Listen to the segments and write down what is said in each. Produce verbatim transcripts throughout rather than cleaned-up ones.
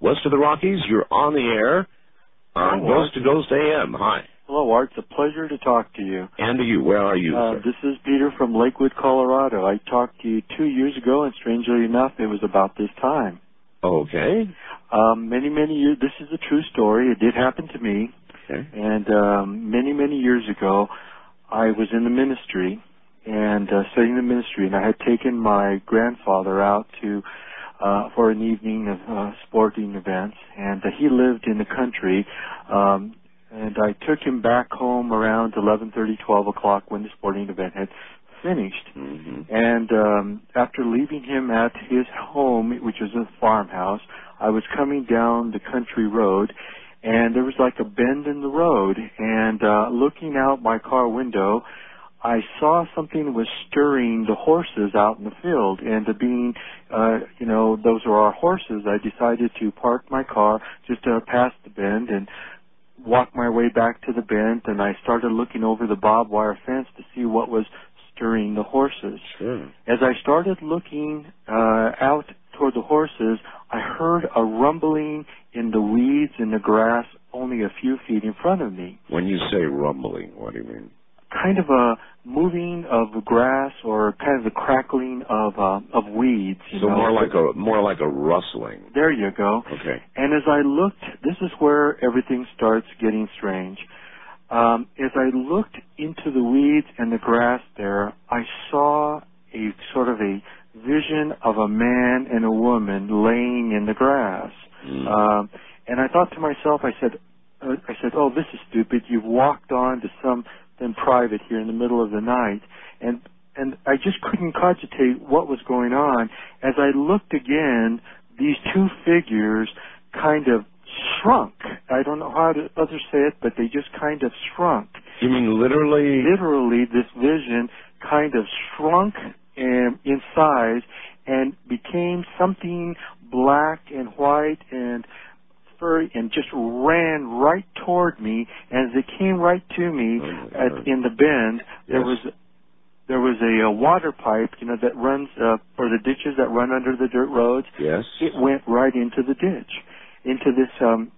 West of the Rockies, you're on the air on Hello, Ghost Art. to Ghost A M. Hi. Hello, Art. It's a pleasure to talk to you. And to you. Where are you, uh, sir? This is Peter from Lakewood, Colorado. I talked to you two years ago, and strangely enough, it was about this time. Okay. Um, many, many years, this is a true story. It did happen to me. Okay. And um, many, many years ago, I was in the ministry and uh, studying the ministry, and I had taken my grandfather out to uh, for an evening of uh, sporting events, and uh, he lived in the country, um, and I took him back home around eleven thirty, twelve o'clock when the sporting event had finished. Mm-hmm. And um, after leaving him at his home, which was a farmhouse, I was coming down the country road, and there was like a bend in the road, and uh, looking out my car window, I saw something was stirring the horses out in the field, and uh, being, uh, you know, those are our horses, I decided to park my car just uh, past the bend and walk my way back to the bend, and I started looking over the barbed wire fence to see what was stirring the horses. Sure. As I started looking uh, out toward the horses, I heard a rumbling in the weeds and the grass only a few feet in front of me. When you say rumbling, what do you mean? Kind of a moving of grass, or kind of the crackling of uh, of weeds. You so know? more like a more like a rustling. There you go. Okay. And as I looked, this is where everything starts getting strange. Um, as I looked into the weeds and the grass there, I saw a sort of a vision of a man and a woman laying in the grass. Mm. Um, and I thought to myself, I said, uh, I said, oh, this is stupid. You've walked on to some in private here in the middle of the night, and and I just couldn't cogitate what was going on. As I looked again, these two figures kind of shrunk. I don't know how to others say it, but they just kind of shrunk. You mean literally? Literally, this vision kind of shrunk in, in size and became something black and white and furry, and just ran right toward me. And as it came right to me oh at, in the bend, yes. there was there was a, a water pipe, you know, that runs uh, or the ditches that run under the dirt roads. Yes, it went right into the ditch, into this um,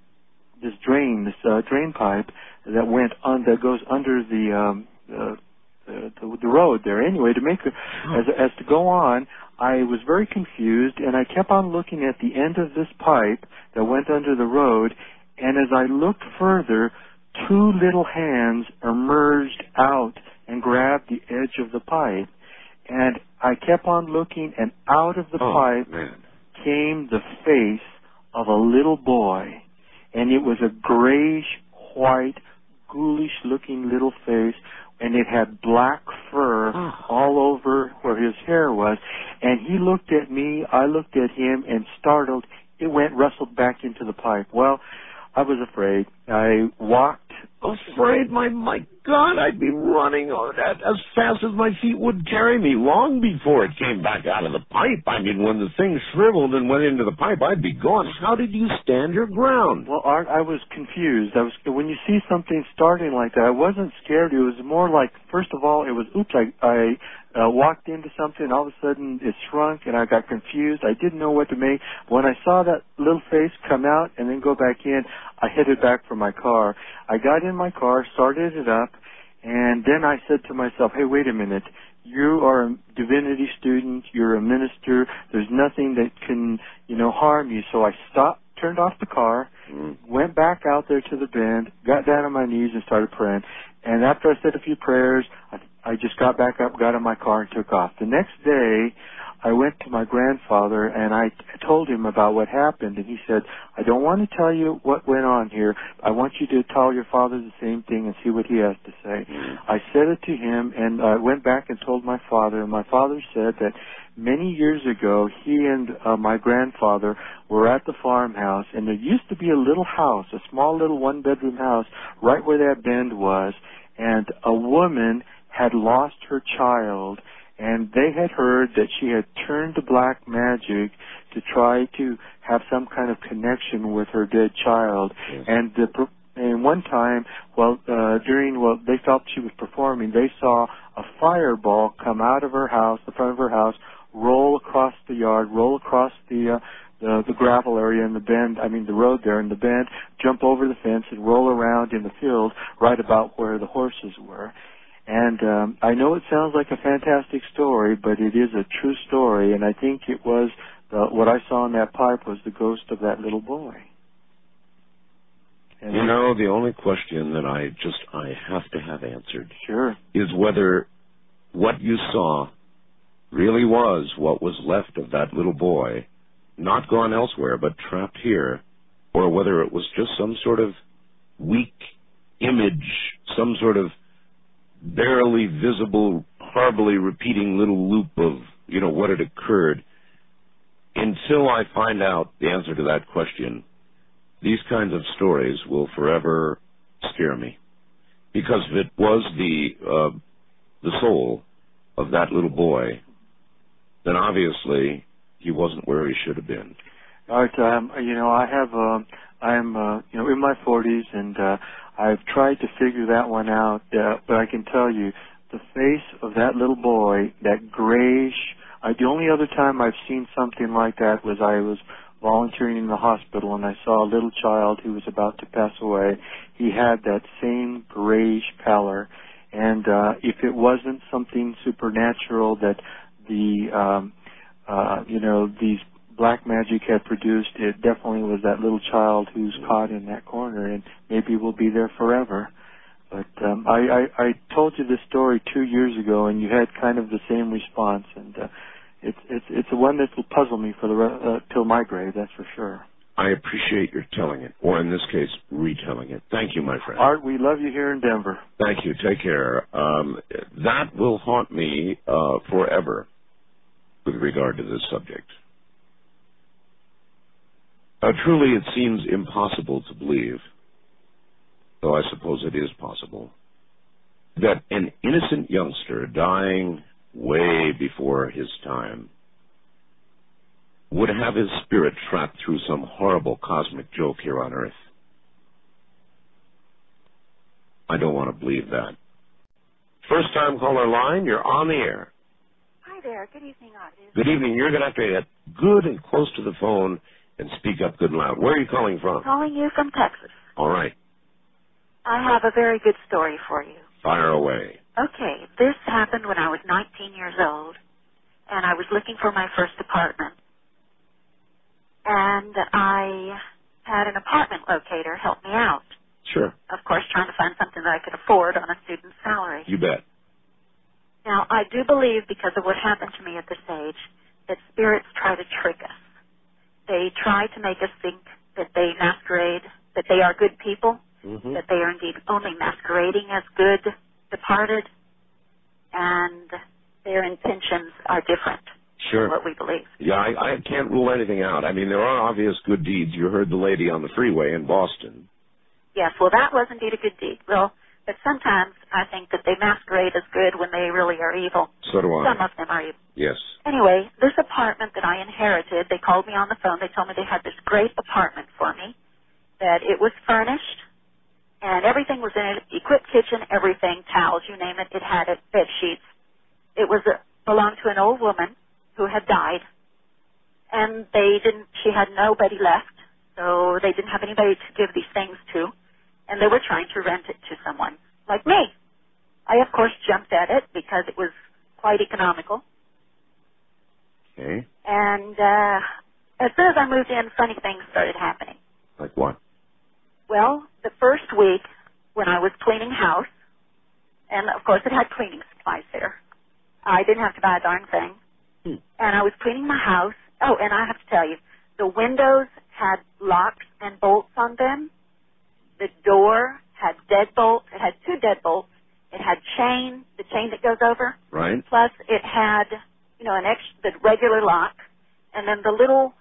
this drain, this uh, drain pipe that went on that goes under the um, uh, the, the, the road there. Anyway, to make a, oh. as as to go on. I was very confused, and I kept on looking at the end of this pipe that went under the road, and as I looked further, two little hands emerged out and grabbed the edge of the pipe. And I kept on looking, and out of the oh, pipe man. came the face of a little boy, and it was a grayish-white, ghoulish-looking little face, and it had black fur oh. all over where his hair was. And he looked at me, I looked at him, and startled, it went, wrestled back into the pipe. Well, I was afraid. I walked. Afraid? My my God, I'd be running as fast as my feet would carry me long before it came back out of the pipe. I mean, when the thing shriveled and went into the pipe, I'd be gone. How did you stand your ground? Well, Art, I was confused. I was when you see something starting like that, I wasn't scared. It was more like, first of all, it was, oops, I, I Uh, walked into something, all of a sudden it shrunk, and I got confused. I didn't know what to make. When I saw that little face come out and then go back in, I headed back for my car. I got in my car, started it up, and then I said to myself, hey, wait a minute. You are a divinity student. You're a minister. There's nothing that can, you know, harm you. So I stopped, turned off the car, went back out there to the bend, got down on my knees and started praying. And after I said a few prayers, I I just got back up, got in my car, and took off. The next day, I went to my grandfather, and I told him about what happened, and he said, I don't want to tell you what went on here. I want you to tell your father the same thing and see what he has to say. I said it to him, and I went back and told my father, and my father said that many years ago, he and uh, my grandfather were at the farmhouse, and there used to be a little house, a small little one-bedroom house, right where that bend was, and a woman had lost her child, and they had heard that she had turned to black magic to try to have some kind of connection with her dead child. Yes. And the, and one time, well, uh, during well, they felt she was performing, they saw a fireball come out of her house, the front of her house, roll across the yard, roll across the uh, the, the gravel area in the bend, I mean the road there in the bend, jump over the fence and roll around in the field right about where the horses were. And um, I know it sounds like a fantastic story, but it is a true story, and I think it was the, what I saw in that pipe was the ghost of that little boy. And you know, the only question that I just, I have to have answered, sure, is whether what you saw really was what was left of that little boy, not gone elsewhere but trapped here, or whether it was just some sort of weak image, some sort of barely visible, horribly repeating little loop of, you know, what had occurred. Until I find out the answer to that question, these kinds of stories will forever scare me. Because if it was the, uh, the soul of that little boy, then obviously he wasn't where he should have been. All right, um, you know, I have, um, I'm, uh, you know, in my forties, and uh, I've tried to figure that one out, uh, but I can tell you, the face of that little boy, that grayish, uh, the only other time I've seen something like that was I was volunteering in the hospital, and I saw a little child who was about to pass away. He had that same grayish pallor, and uh, if it wasn't something supernatural that the, um, uh, you know, these black magic had produced, it definitely was that little child who's caught in that corner, and maybe will be there forever. But um, I, I, I told you this story two years ago, and you had kind of the same response, and uh, it's it's it's the one that will puzzle me for the uh, till my grave, that's for sure. I appreciate your telling it, or in this case, retelling it. Thank you, my friend. Art, we love you here in Denver. Thank you. Take care. Um, that will haunt me uh, forever with regard to this subject. Uh, truly, it seems impossible to believe, though I suppose it is possible, that an innocent youngster dying way before his time would have his spirit trapped through some horrible cosmic joke here on Earth. I don't want to believe that. First time caller line, you're on the air. Hi there. Good evening, Otis. Good evening. You're going to have to get good and close to the phone and speak up good and loud. Where are you calling from? Calling you from Texas. All right. I have a very good story for you. Fire away. Okay. This happened when I was nineteen years old, and I was looking for my first apartment. And I had an apartment locator help me out. Sure. Of course, trying to find something that I could afford on a student's salary. You bet. Now, I do believe, because of what happened to me at this age, that spirits try to trick us. They try to make us think that they masquerade, that they are good people, mm-hmm. that they are indeed only masquerading as good departed, and their intentions are different. Sure. What we believe. Yeah, I, I can't rule anything out. I mean, there are obvious good deeds. You heard the lady on the freeway in Boston. Yes, well, that was indeed a good deed. Well, but sometimes I think that they masquerade as good when they really are evil. So do I. Some of them are evil. Yes. Anyway, this apartment that I inherited, they called me on the phone. They told me they had this great apartment for me, that it was furnished, and everything was in it, equipped kitchen, everything, towels, you name it. It had it, bed sheets. It was a, belonged to an old woman who had died, and they didn't, she had nobody left, so they didn't have anybody to give these things to, and they were trying to rent it to someone like me. I, of course, jumped at it because it was quite economical. Okay. And uh, as soon as I moved in, funny things started happening. Like what? Well, the first week when I was cleaning house, and of course it had cleaning supplies there, I didn't have to buy a darn thing. And I was cleaning my house. Oh, and I have to tell you, the windows had locks and bolts on them. The door had deadbolts. It had two deadbolts. It had chain, the chain that goes over. Right. Plus, it had, you know, an extra, the regular lock, and then the little,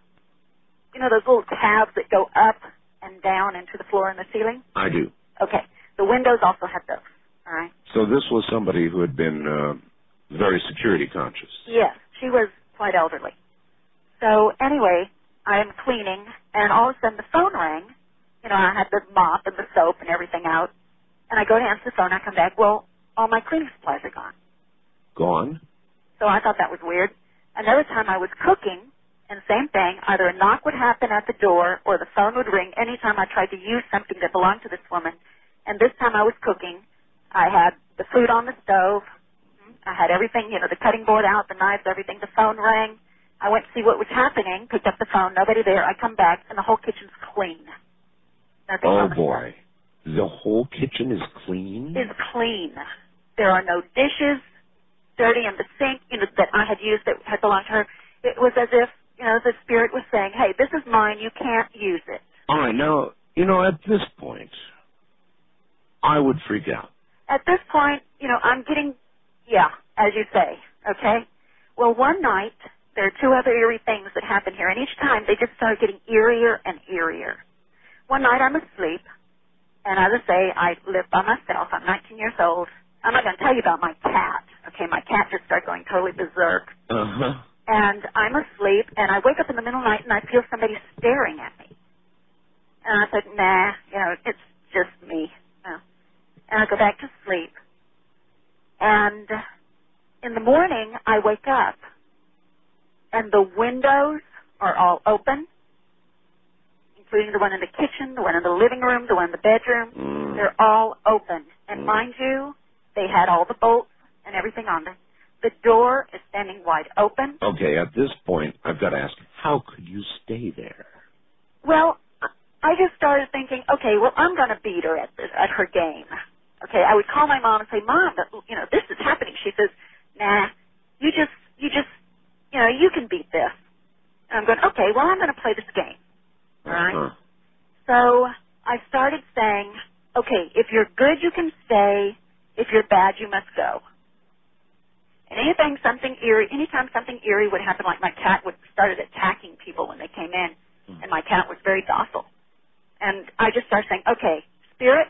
you know, those little tabs that go up and down into the floor and the ceiling. I do. Okay. The windows also had those. All right. So this was somebody who had been uh, very security conscious. Yes. She was quite elderly. So anyway, I'm cleaning, and all of a sudden the phone rang. You know, I had the mop and the soap and everything out, and I go to answer the phone. I come back. Well, all my cleaning supplies are gone. Gone? So I thought that was weird. Another time I was cooking, And same thing, either a knock would happen at the door or the phone would ring anytime I tried to use something that belonged to this woman. And this time I was cooking. I had the food on the stove. I had everything, you know, the cutting board out, the knives, everything. The phone rang. I went to see what was happening, picked up the phone, nobody there. I come back, and the whole kitchen's clean. Nothing oh, boy. There. The whole kitchen is clean? It's clean. There are no dishes, dirty in the sink, you know, that I had used that had belonged to her. It was as if, you know, the spirit was saying, hey, this is mine, you can't use it. All right, now, you know, at this point, I would freak out. At this point, you know, I'm getting, yeah, as you say, okay? Well, one night, there are two other eerie things that happen here, and each time they just start getting eerier and eerier. One night I'm asleep, and as I say, I live by myself. I'm nineteen years old. I'm not going to tell you about my cat, okay? My cat just started going totally berserk. Uh-huh. And I'm asleep, and I wake up in the middle of the night, and I feel somebody staring at me. And I said, nah, you know, it's just me. You know. And I go back to sleep. And in the morning, I wake up, and the windows are all open, including the one in the kitchen, the one in the living room, the one in the bedroom. Mm. They're all open. And mind you, they had all the bolts and everything on them. The door is standing wide open. Okay, at this point, I've got to ask, how could you stay there? Well, I just started thinking, okay, well, I'm going to beat her at this, at her game. Okay, I would call my mom and say, Mom, you know, this is happening. She says, nah, you just, you just, you know, you can beat this. And I'm going, okay, well, I'm going to play this game. All right? Uh-huh. So I started saying, okay, if you're good, you can stay. If you're bad, you must go. And anything, something eerie, anytime something eerie would happen, like my cat would started attacking people when they came in, mm-hmm. and my cat was very docile. And I just started saying, okay, spirit,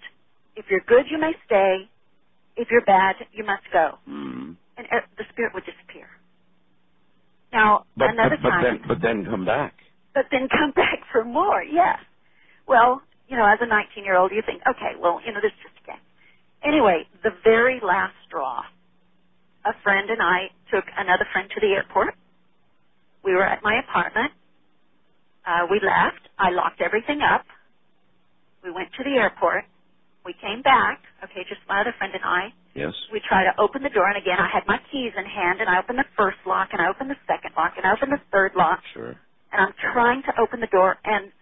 if you're good, you may stay. If you're bad, you must go. Mm. And uh, the spirit would disappear. Now, but, another but, but time... Then, but then come back. But then come back for more, yes. Well, you know, as a nineteen-year-old, you think, okay, well, you know, this is just a game. Anyway, the very last straw... A friend and I took another friend to the airport. We were at my apartment. Uh, we left. I locked everything up. We went to the airport. We came back. Okay, just my other friend and I. Yes. We tried to open the door, and again, I had my keys in hand, and I opened the first lock, and I opened the second lock, and I opened the third lock. Sure. And I'm trying to open the door, and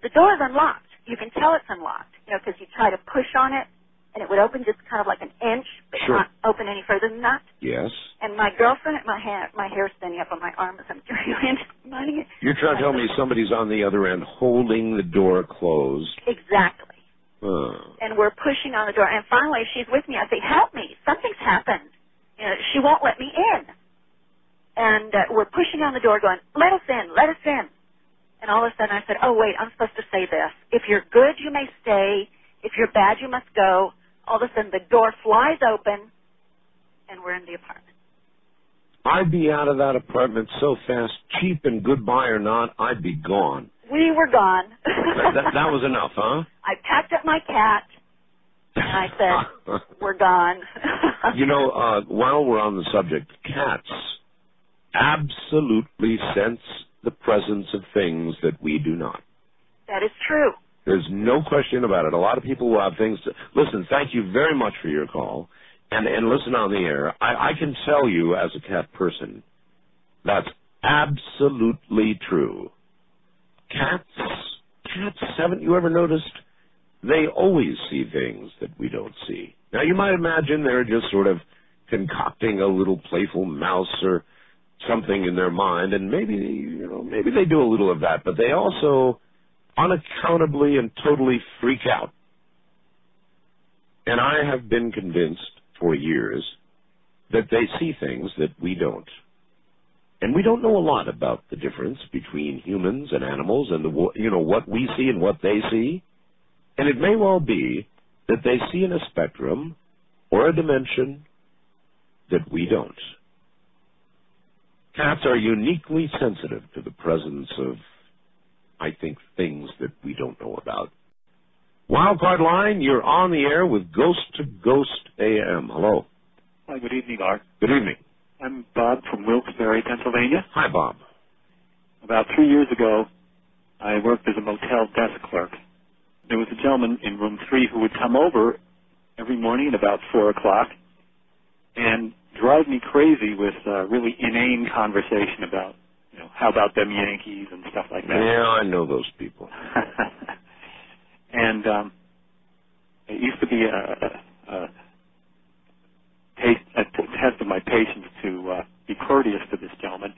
the door is unlocked. You can tell it's unlocked, you know, because you try to push on it. And it would open just kind of like an inch, but sure. not open any further than that. Yes. And my girlfriend, my hair, my hair standing up on my arm as I'm doing it. You're trying to tell me somebody's on the other end holding the door closed. Exactly. Oh. And we're pushing on the door. And finally, she's with me. I say, help me. Something's happened. You know, she won't let me in. And uh, we're pushing on the door going, let us in, let us in. And all of a sudden I said, oh, wait, I'm supposed to say this. If you're good, you may stay. If you're bad, you must go. All of a sudden, the door flies open, and we're in the apartment. I'd be out of that apartment so fast, cheap and goodbye or not, I'd be gone. We were gone. that, that, that was enough, huh? I packed up my cat, and I said, we're gone. You know, uh, while we're on the subject, cats absolutely sense the presence of things that we do not. That is true. There's no question about it. A lot of people will have things to... Listen, thank you very much for your call. And, and listen on the air. I, I can tell you as a cat person, that's absolutely true. Cats, cats, haven't you ever noticed? They always see things that we don't see. Now, you might imagine they're just sort of concocting a little playful mouse or something in their mind. And maybe, you know, maybe they do a little of that. But they also... unaccountably and totally freak out. And I have been convinced for years that they see things that we don't. And we don't know a lot about the difference between humans and animals and, the you know, what we see and what they see. And it may well be that they see in a spectrum or a dimension that we don't. Cats are uniquely sensitive to the presence of, I think, things that we don't know about. Wildcard line, you're on the air with Ghost to Ghost A M. Hello. Hi, good evening, Art. Good evening. I'm Bob from Wilkes-Barre, Pennsylvania. Hi, Bob. About three years ago, I worked as a motel desk clerk. There was a gentleman in room three who would come over every morning at about four o'clock and drive me crazy with uh, really inane conversation about, you know, how about them Yankees and stuff like that. Yeah, I know those people. And um, it used to be a, a, a test of my patience to uh, be courteous to this gentleman.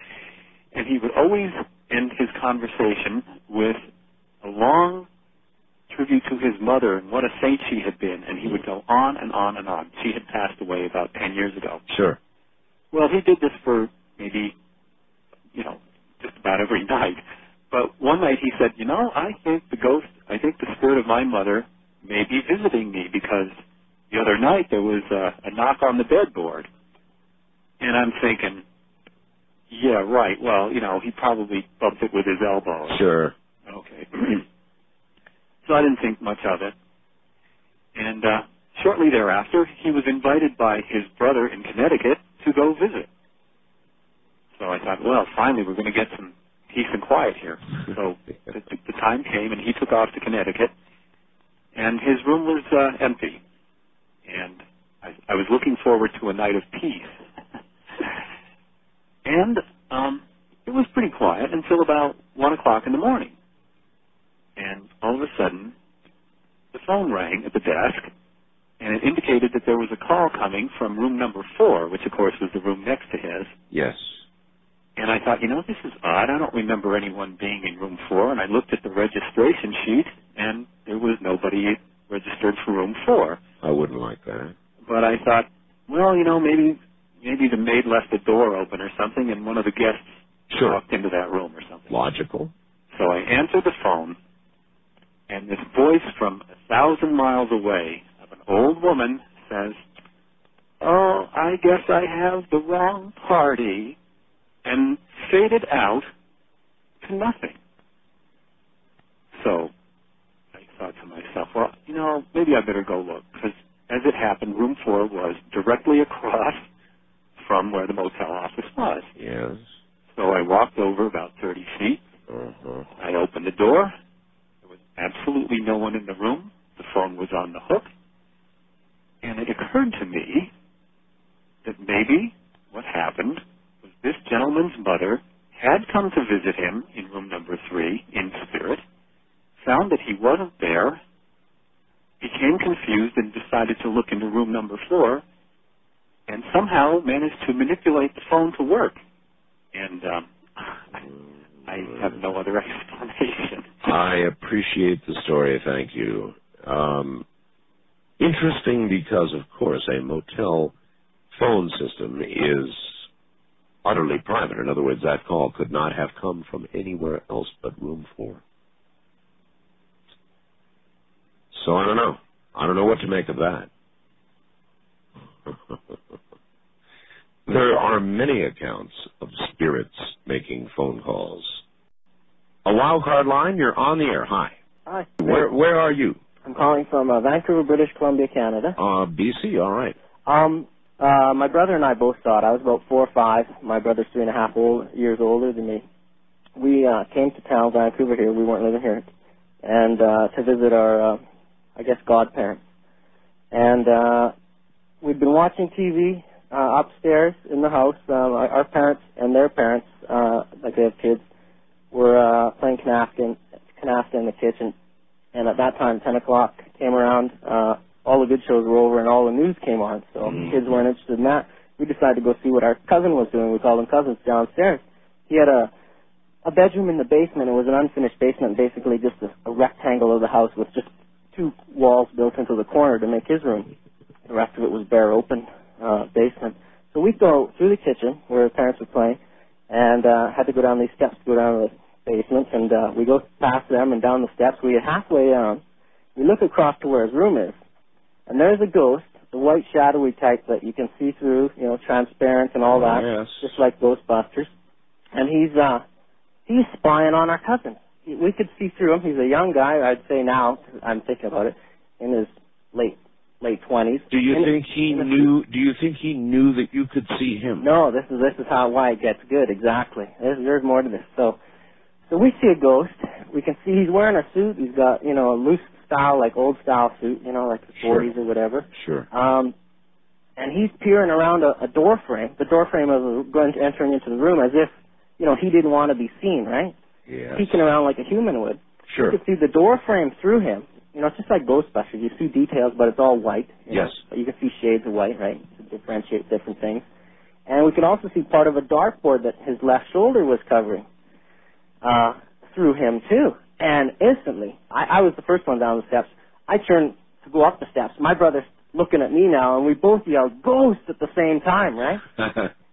And he would always end his conversation with a long tribute to his mother and what a saint she had been, and he would go on and on and on. She had passed away about ten years ago. Sure. Well, he did this for maybe, you know, just about every night. But one night he said, you know, I think the ghost, I think the spirit of my mother may be visiting me, because the other night there was a, a knock on the bedboard. And I'm thinking, yeah, right, well, you know, he probably bumped it with his elbow. Sure. Okay. So I didn't think much of it. And uh, shortly thereafter, he was invited by his brother in Connecticut to go visit. So I thought, well, finally we're going to get some peace and quiet here. So the, the time came, and he took off to Connecticut, and his room was uh, empty. And I, I was looking forward to a night of peace. And um, it was pretty quiet until about one o'clock in the morning. And all of a sudden, the phone rang at the desk, and it indicated that there was a call coming from room number four, which, of course, was the room next to his. Yes. And I thought, you know, this is odd. I don't remember anyone being in room four. And I looked at the registration sheet, and there was nobody registered for room four. I wouldn't like that. But I thought, well, you know, maybe maybe the maid left the door open or something, and one of the guests sure. walked into that room or something. Logical. So I answered the phone, and this voice from a thousand miles away of an old woman says, oh, I guess I have the wrong party, and faded out to nothing. So I thought to myself, well, you know, maybe I better go look, because as it happened, room four was directly across from where the motel office was. Yes. So I walked over about thirty feet. Uh-huh. I opened the door. There was absolutely no one in the room. The phone was on the hook. And it occurred to me that maybe what happened was this gentleman's mother had come to visit him in room number three in spirit, found that he wasn't there, became confused, and decided to look into room number four, and somehow managed to manipulate the phone to work. And um, I, I have no other explanation. I appreciate the story, thank you. Um, interesting because, of course, a motel phone system is utterly private. In other words, that call could not have come from anywhere else but room four. So I don't know. I don't know what to make of that. There are many accounts of spirits making phone calls. A wild card line, you're on the air. Hi. Hi. Where where are you? I'm calling from uh, Vancouver, British Columbia, Canada. Uh, B C, all right. Um, uh, my brother and I both saw it. I was about four or five. My brother's three and a half old, years older than me. We uh, came to town, Vancouver here. We weren't living here. And uh, to visit our, uh, I guess, godparents. And uh, we'd been watching T V. Uh, upstairs in the house, uh, our parents and their parents, uh, like they have kids, were uh, playing canasta in, canasta in the kitchen. And at that time, ten o'clock came around. Uh, all the good shows were over and all the news came on, so mm-hmm. kids weren't interested in that. We decided to go see what our cousin was doing. We called him cousins downstairs. He had a, a bedroom in the basement. It was an unfinished basement, basically just a, a rectangle of the house with just two walls built into the corner to make his room. The rest of it was bare open. Uh, basement. So we'd go through the kitchen where our parents were playing and uh, had to go down these steps to go down to the basement, and uh, we go past them and down the steps. We get halfway down. We look across to where his room is, and there's a ghost, the white shadowy type that you can see through, you know, transparent and all that, oh, yes. just like Ghostbusters. And he's uh, he's spying on our cousin. We could see through him. He's a young guy, I'd say now, I'm thinking about it, in his late late twenties. Do you in, think he knew? Do you think he knew that you could see him? No, this is this is how why it gets good. Exactly. There's, there's more to this. So So we see a ghost. We can see he's wearing a suit. He's got, you know, a loose style, like old style suit, you know, like the forties or whatever. Sure. Um, and he's peering around a, a door frame, the door frame of going to entering into the room, as if, you know, he didn't want to be seen, right? Yeah. Peeking around like a human would. Sure. You could see the door frame through him. You know, it's just like Ghostbusters. You see details, but it's all white. Yes. Know? But you can see shades of white, right, to differentiate different things. And we can also see part of a dartboard that his left shoulder was covering uh, through him, too. And instantly, I, I was the first one down the steps. I turned to go up the steps. My brother's looking at me now, and we both yelled, "Ghost," at the same time, right?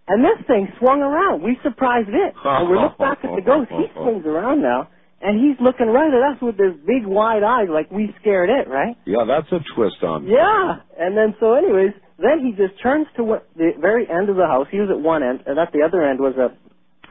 And this thing swung around. We surprised it. And we looked back at the ghost. He swings around now. And he's looking right at us with his big, wide eyes like we scared it, right? Yeah, that's a twist on me. Yeah. And then, so anyways, then he just turns to what, the very end of the house. He was at one end, and at the other end was a,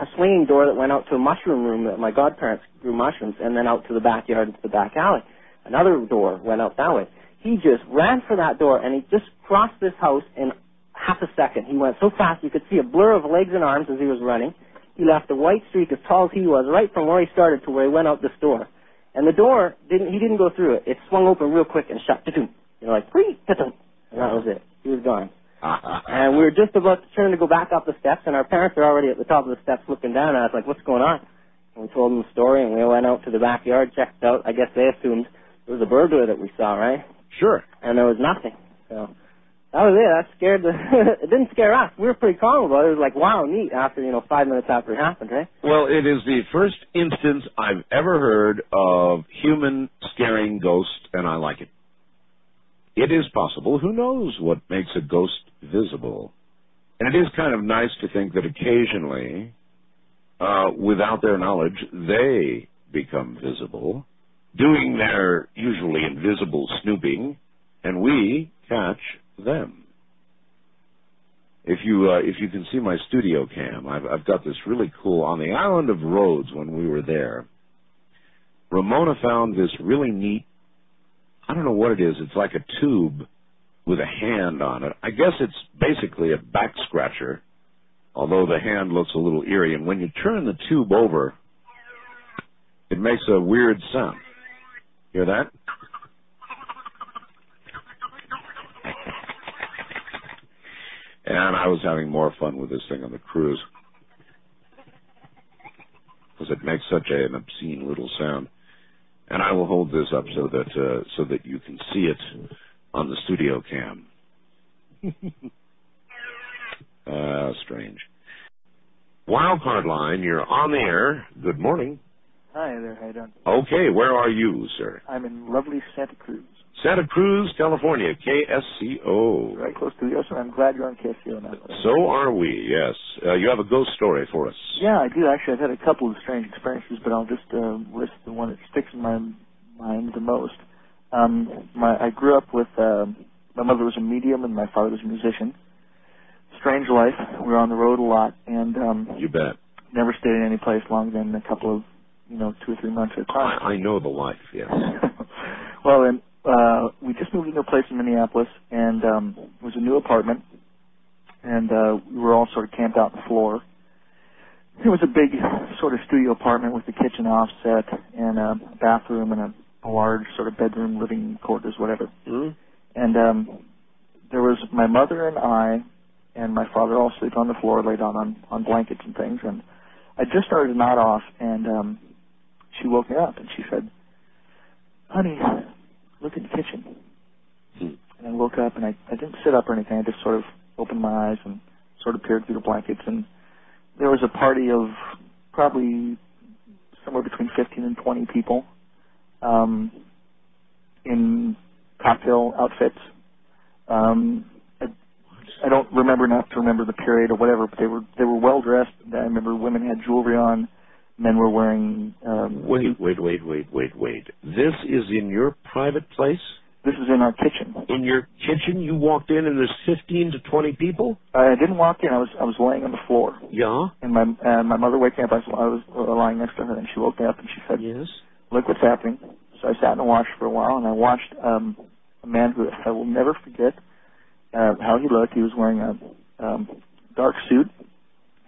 a swinging door that went out to a mushroom room that my godparents grew mushrooms, and then out to the backyard, to the back alley. Another door went out that way. He just ran for that door, and he just crossed this house in half a second. He went so fast you could see a blur of legs and arms as he was running. He left a white streak as tall as he was, right from where he started to where he went out this door. And the door, didn't he didn't go through it. It swung open real quick and shut. You know, like, free, and that was it. He was gone. And we were just about to turn to go back up the steps, and our parents were already at the top of the steps looking down, and I was like, "What's going on?" And we told them the story, and we went out to the backyard, checked out. I guess they assumed it was a burglar that we saw, right? Sure. And there was nothing. So that was it. That scared the... It didn't scare us. We were pretty calm about it. It was like, wow, neat, after, you know, five minutes after it happened, right? Well, it is the first instance I've ever heard of human scaring ghosts, and I like it. It is possible. Who knows what makes a ghost visible? And it is kind of nice to think that occasionally, uh, without their knowledge, they become visible, doing their usually invisible snooping, and we catch them. If you uh, if you can see my studio cam, I've, I've got this really cool, on the island of Rhodes when we were there, Ramona found this really neat, I don't know what it is, it's like a tube with a hand on it. I guess it's basically a back scratcher, although the hand looks a little eerie, and when you turn the tube over, it makes a weird sound. Hear that? And I was having more fun with this thing on the cruise, because it makes such a, an obscene little sound. And I will hold this up so that uh, so that you can see it on the studio cam. uh, strange. Wildcard line, you're on the air. Good morning. Hi there. How you doing? Okay, where are you, sir? I'm in lovely Santa Cruz. Santa Cruz, California, K S C O. Right close to the ocean. I'm glad you're on K S C O now. So are we, yes. Uh, you have a ghost story for us. Yeah, I do. Actually, I've had a couple of strange experiences, but I'll just uh, list the one that sticks in my mind the most. Um, my, I grew up with, uh, my mother was a medium and my father was a musician. Strange life. We were on the road a lot. and um, You bet. Never stayed in any place longer than a couple of, you know, two or three months at a time. I, I know the life, yes. Well, then. Uh, we just moved into a place in Minneapolis, and um, it was a new apartment, and uh, we were all sort of camped out on the floor. It was a big sort of studio apartment with the kitchen offset and a bathroom and a, a large sort of bedroom, living quarters, whatever. Mm-hmm. And um, there was my mother and I and my father all sleep on the floor, laid out on, on blankets and things, and I just started to nod off, and um, she woke me up, and she said, "Honey, look at the kitchen." Hmm. And I woke up, and I, I didn't sit up or anything. I just sort of opened my eyes and sort of peered through the blankets. And there was a party of probably somewhere between fifteen and twenty people um, in cocktail outfits. Um, I, I don't remember enough to remember the period or whatever, but they were they were well-dressed. I remember women had jewelry on. Men were wearing... Um, wait, wait, wait, wait, wait, wait. This is in your private place? This is in our kitchen. In your kitchen? You walked in and there's fifteen to twenty people? I didn't walk in. I was I was laying on the floor. Yeah? And my and my mother waked me up. I was, I was lying next to her, and she woke me up, and she said, "Yes, look what's happening." So I sat in the wash for a while, and I watched um, a man who I will never forget uh, how he looked. He was wearing a um, dark suit.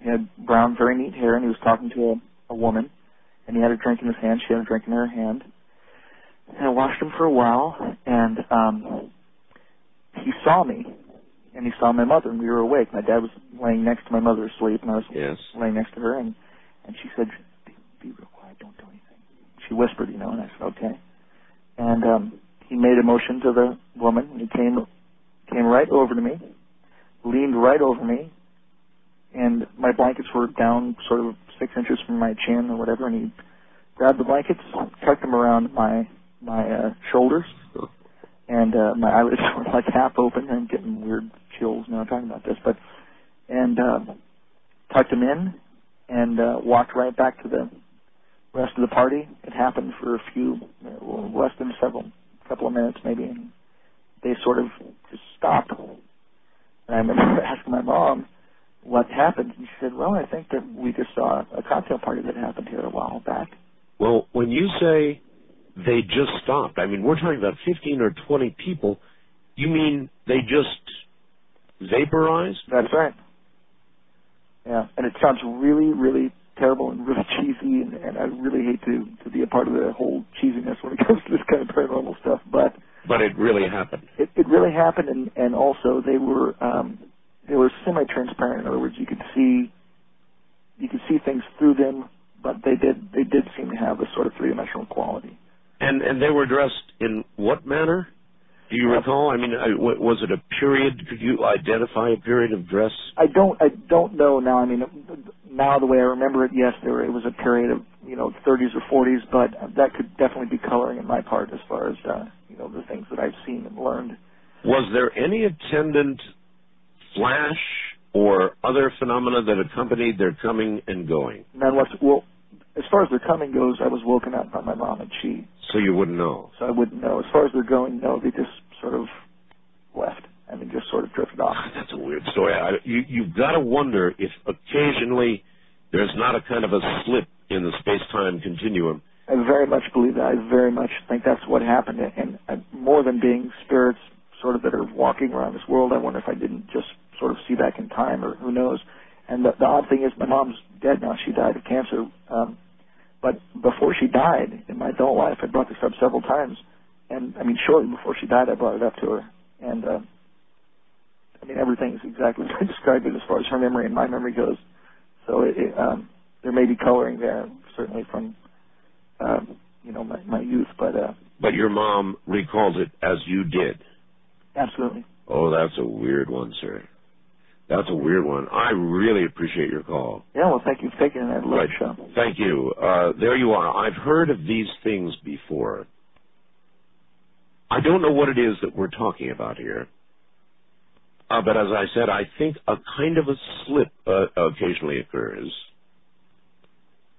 He had brown, very neat hair, and he was talking to a... a woman, and he had a drink in his hand. She had a drink in her hand. And I watched him for a while, and um, he saw me, and he saw my mother, and we were awake. My dad was laying next to my mother asleep, and I was yes. laying next to her, and, and she said, be, be real quiet, don't do anything. She whispered, you know, and I said, okay. And um, he made a motion to the woman, and he came, came right over to me, leaned right over me, and my blankets were down sort of six inches from my chin or whatever, and he grabbed the blankets, tucked them around my my uh, shoulders, and uh, my eyelids were like half open. I'm getting weird chills now talking about this, but and uh, tucked them in and uh, walked right back to the rest of the party. It happened for a few, less than several, couple of minutes maybe, and they sort of just stopped. And I remember asking my mom what happened, and she said, well, I think that we just saw a cocktail party that happened here a while back. Well, when you say they just stopped, I mean, we're talking about fifteen or twenty people. You mean they just vaporized? That's right. Yeah, and it sounds really, really terrible and really cheesy, and, and I really hate to, to be a part of the whole cheesiness when it comes to this kind of paranormal stuff, but... But it really happened. It, it really happened, and, and also they were... Um, They were semi-transparent. In other words, you could see, you could see things through them, but they did, they did seem to have a sort of three-dimensional quality. And and they were dressed in what manner? Do you recall? I mean, was it a period? Could you identify a period of dress? I don't, I don't know now. I mean, now the way I remember it, yes, there it was a period of, you know, thirties or forties, but that could definitely be coloring on my part as far as uh, you know, the things that I've seen and learned. Was there any attendant flash or other phenomena that accompanied their coming and going? None whatsoever. Well, as far as their coming goes, I was woken up by my mom and she... So you wouldn't know? So I wouldn't know. As far as their going, no, they just sort of left. I mean, just sort of drifted off. That's a weird story. I, you, you've got to wonder if occasionally there's not a kind of a slip in the space-time continuum. I very much believe that. I very much think that's what happened. And, and more than being spirits sort of that are walking around this world, I wonder if I didn't just sort of see back in time, or who knows. And the, the odd thing is, my mom's dead now. She died of cancer. Um, but before she died, in my adult life, I brought this up several times. And, I mean, shortly before she died, I brought it up to her. And, uh, I mean, everything is exactly as I described it as far as her memory and my memory goes. So it, it, um, there may be coloring there, certainly from, um, you know, my, my youth. But, uh, but your mom recalled it as you did. Absolutely. Oh, that's a weird one, sir. That's a weird one. I really appreciate your call. Yeah, well, thank you for taking that little right. show. Thank you. Uh, there you are. I've heard of these things before. I don't know what it is that we're talking about here. Uh, but as I said, I think a kind of a slip uh, occasionally occurs.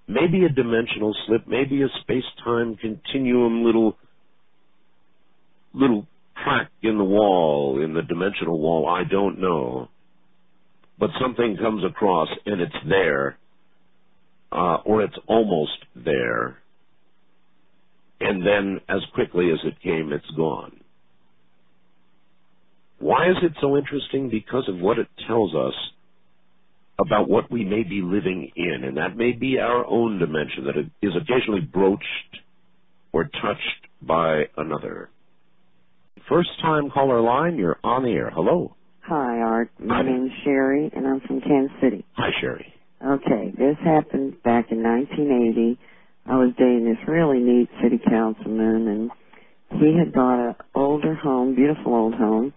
Maybe a dimensional slip, maybe a space-time continuum little... little... crack in the wall, in the dimensional wall, I don't know. But something comes across and it's there, uh, or it's almost there, and then as quickly as it came, it's gone. Why is it so interesting? Because of what it tells us about what we may be living in, and that may be our own dimension that it is occasionally broached or touched by another. First-time caller line, you're on the air. Hello. Hi, Art. My name is Sherry, and I'm from Kansas City. Hi, Sherry. Okay, this happened back in nineteen eighty. I was dating this really neat city councilman, and he had bought an older home, beautiful old home,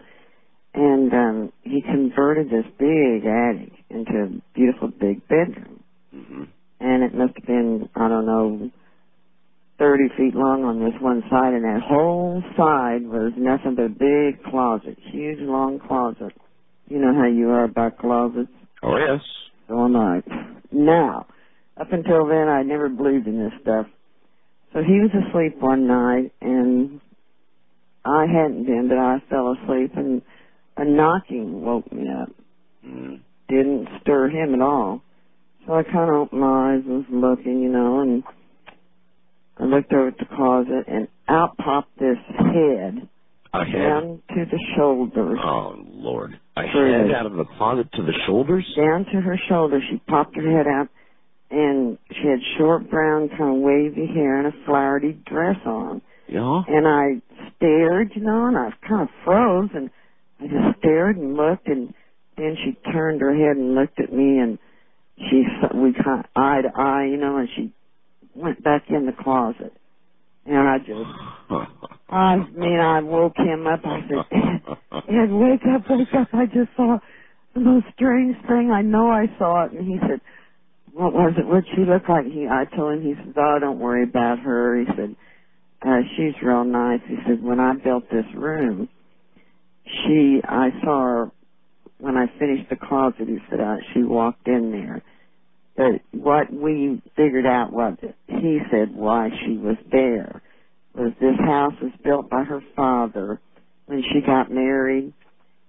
and um, he converted this big attic into a beautiful big bedroom. Mm-hmm. And it must have been, I don't know, thirty feet long on this one side, and that whole side was nothing but a big closet, huge, long closet. You know how you are about closets? Oh, yes. So am I. Now, up until then, I never believed in this stuff. So he was asleep one night, and I hadn't been, but I fell asleep, and a knocking woke me up. Mm. Didn't stir him at all. So I kind of opened my eyes and was looking, you know, and I looked over at the closet, and out popped this head, a head? Down to the shoulders. Oh, Lord. A head out of the closet to the shoulders? Down to her shoulders. She popped her head out, and she She had short brown, kind of wavy hair and a flowery dress on. Yeah. And I stared, you know, and I kind of froze, and I just stared and looked, and then she turned her head and looked at me, and she we kind of eye to eye, you know, and she went back in the closet. And I just, I mean, I woke him up. I said, Ed, Ed, wake up, wake up. I just saw the most strange thing. I know I saw it. And he said, what was it? What'd she look like? He, I told him, he said, oh, don't worry about her. He said, uh, she's real nice. He said, when I built this room, she, I saw her, when I finished the closet, he said, uh, she walked in there. But what we figured out was, he said, why she was there was this house was built by her father when she got married,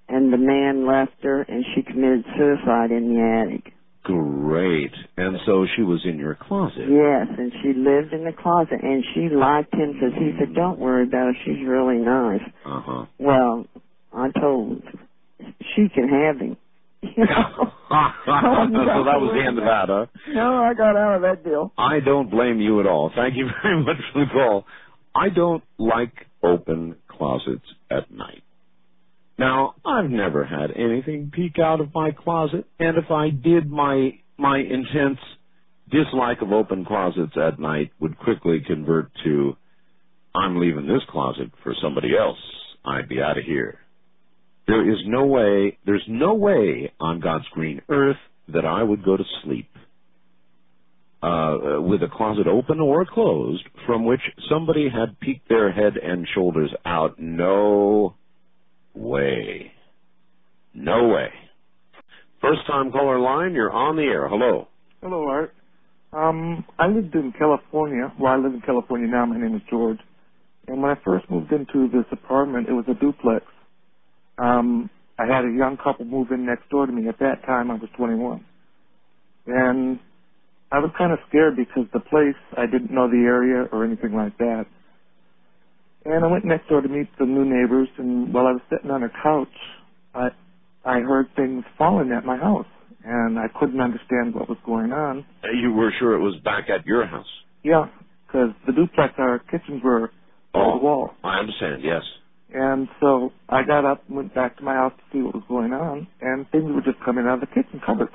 and the man left her, and she committed suicide in the attic. Great. And so she was in your closet. Yes, and she lived in the closet, and she liked him because he said, don't worry about her, she's really nice. Uh-huh. Well, I told her, she can have him. You know? So that was the end of that, huh? No, I got out of that deal. I don't blame you at all. Thank you very much for the call. I don't like open closets at night. Now, I've never had anything peek out of my closet, and if I did, my my intense dislike of open closets at night would quickly convert to, I'm leaving this closet for somebody else. I'd be out of here. There is no way, there's no way on God's green earth that I would go to sleep uh, with a closet open or closed from which somebody had peeked their head and shoulders out. No way. No way. First time caller line, you're on the air. Hello. Hello, Art. Um, I lived in California. Well, I live in California now. My name is George. And when I first moved into this apartment, it was a duplex. Um, I had a young couple move in next door to me. At that time, I was twenty-one. And I was kind of scared because the place, I didn't know the area or anything like that. And I went next door to meet some new neighbors, and while I was sitting on a couch, I, I heard things falling at my house, and I couldn't understand what was going on. You were sure it was back at your house? Yeah, because the duplex, our kitchens were oh, on the wall. I understand, yes. And so I got up and went back to my house to see what was going on, and things were just coming out of the kitchen cupboard.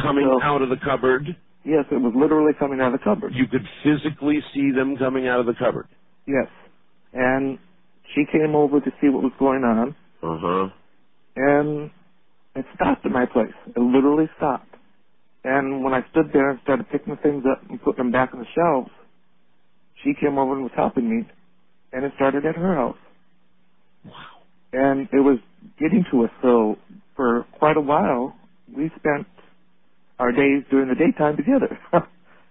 Coming so, out of the cupboard? Yes, it was literally coming out of the cupboard. You could physically see them coming out of the cupboard? Yes. And she came over to see what was going on. Uh-huh. And it stopped at my place. It literally stopped. And when I stood there and started picking things up and putting them back on the shelves, she came over and was helping me, and it started at her house. Wow. And it was getting to us, so for quite a while, we spent our days during the daytime together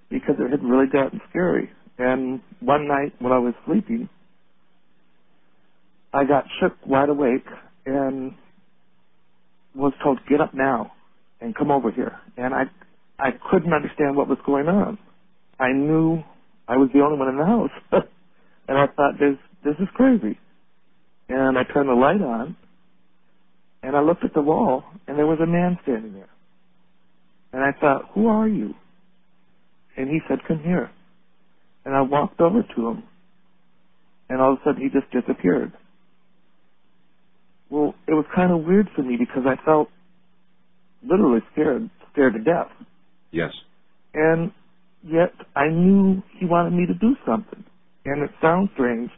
because it had really gotten scary. And one night when I was sleeping, I got shook wide awake and was told, get up now and come over here. And I, I couldn't understand what was going on. I knew I was the only one in the house. And I thought, this, this is crazy. And I turned the light on, and I looked at the wall, and there was a man standing there. And I thought, who are you? And he said, come here. And I walked over to him, and all of a sudden he just disappeared. Well, it was kind of weird for me because I felt literally scared, scared to death. Yes. And yet I knew he wanted me to do something. And it sounds strange,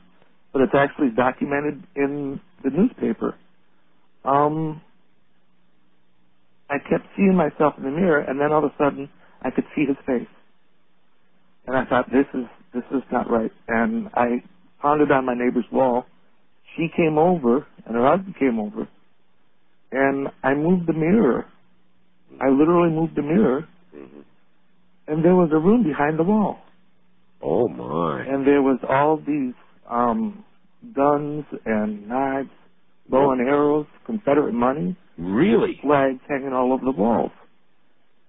but it's actually documented in the newspaper. Um, I kept seeing myself in the mirror, and then all of a sudden, I could see his face. And I thought, this is this is not right. And I pounded on my neighbor's wall. She came over, and her husband came over, and I moved the mirror. I literally moved the mirror, and there was a room behind the wall. Oh, my. And there was all these um, guns and knives, bow and arrows, Confederate money. Really? Flags hanging all over the walls.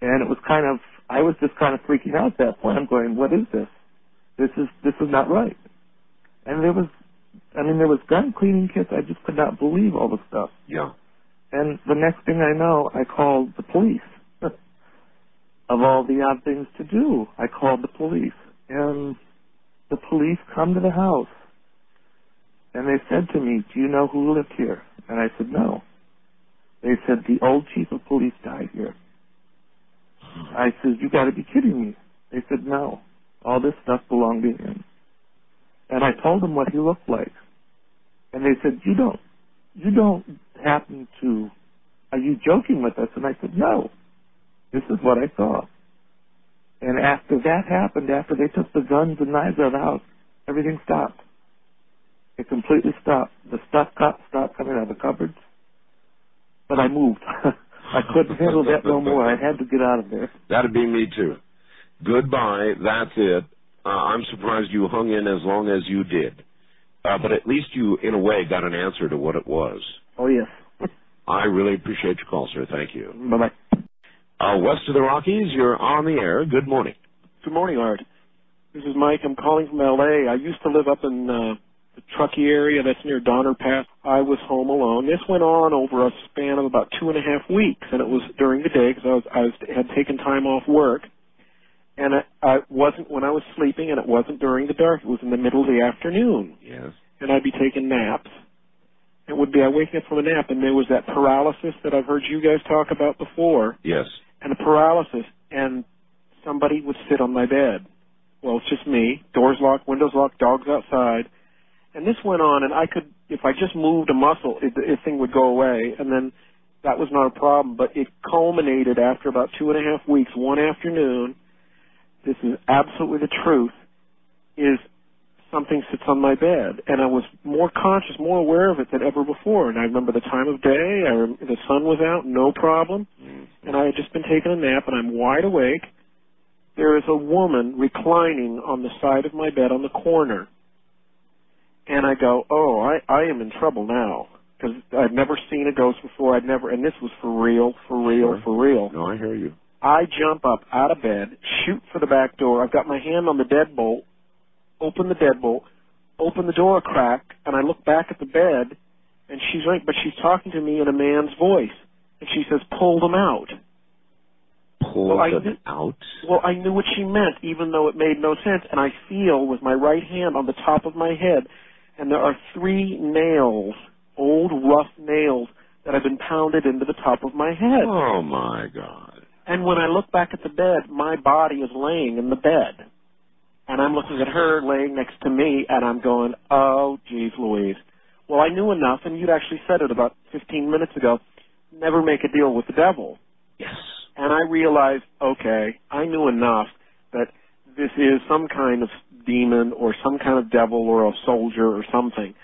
And it was kind of, I was just kind of freaking out at that point. I'm going, what is this? This is this is not right. And there was, I mean, there was gun cleaning kits. I just could not believe all the stuff. Yeah. And the next thing I know, I called the police. of all the odd things to do, I called the police. And the police come to the house. And they said to me, do you know who lived here? And I said, no. They said, the old chief of police died here. I said, you got to be kidding me. They said, no. All this stuff belonged to him. And I told them what he looked like. And they said, you don't, you don't happen to, are you joking with us? And I said, no. This is what I saw. And after that happened, after they took the guns and knives out of the house, everything stopped. It completely stopped. The stuff stopped coming out of the cupboards. But I moved. I couldn't handle that no more. I had to get out of there. That'd be me too. Goodbye. That's it. Uh, I'm surprised you hung in as long as you did. Uh, but at least you, in a way, got an answer to what it was. Oh, yes. I really appreciate your call, sir. Thank you. Bye-bye. Uh, west of the Rockies, you're on the air. Good morning. Good morning, Art. This is Mike. I'm calling from L A I used to live up in uh, the Truckee area. That's near Donner Pass. I was home alone. This went on over a span of about two and a half weeks, and it was during the day because I, was, I was, had taken time off work. And I, I wasn't when I was sleeping, and it wasn't during the dark. It was in the middle of the afternoon. Yes. And I'd be taking naps. It would be I waking up from a nap, and there was that paralysis that I've heard you guys talk about before. Yes. And a paralysis, and somebody would sit on my bed. Well, it's just me. Doors locked, windows locked, dogs outside. And this went on, and I could, if I just moved a muscle, it, the thing would go away. And then that was not a problem, but it culminated after about two and a half weeks, one afternoon. This is absolutely the truth, is something sits on my bed. And I was more conscious, more aware of it than ever before. And I remember the time of day. I rem the sun was out, no problem. Mm-hmm. And I had just been taking a nap, and I'm wide awake. There is a woman reclining on the side of my bed on the corner. And I go, oh, I, I am in trouble now. Because I've never seen a ghost before. I'd never, and this was for real, for real, sure. for real. No, I hear you. I jump up out of bed, shoot for the back door. I've got my hand on the deadbolt, open the deadbolt, open the door a crack, and I look back at the bed, and she's right, but she's talking to me in a man's voice, and she says, pull them out. Pull well, them out? Well, I knew what she meant, even though it made no sense, and I feel with my right hand on the top of my head, and there are three nails, old rough nails, that have been pounded into the top of my head. Oh, my God. And when I look back at the bed, my body is laying in the bed. And I'm looking at her laying next to me, and I'm going, oh, geez, Louise. Well, I knew enough, and you'd actually said it about fifteen minutes ago, never make a deal with the devil. Yes. And I realized, okay, I knew enough that this is some kind of demon or some kind of devil or a soldier or something.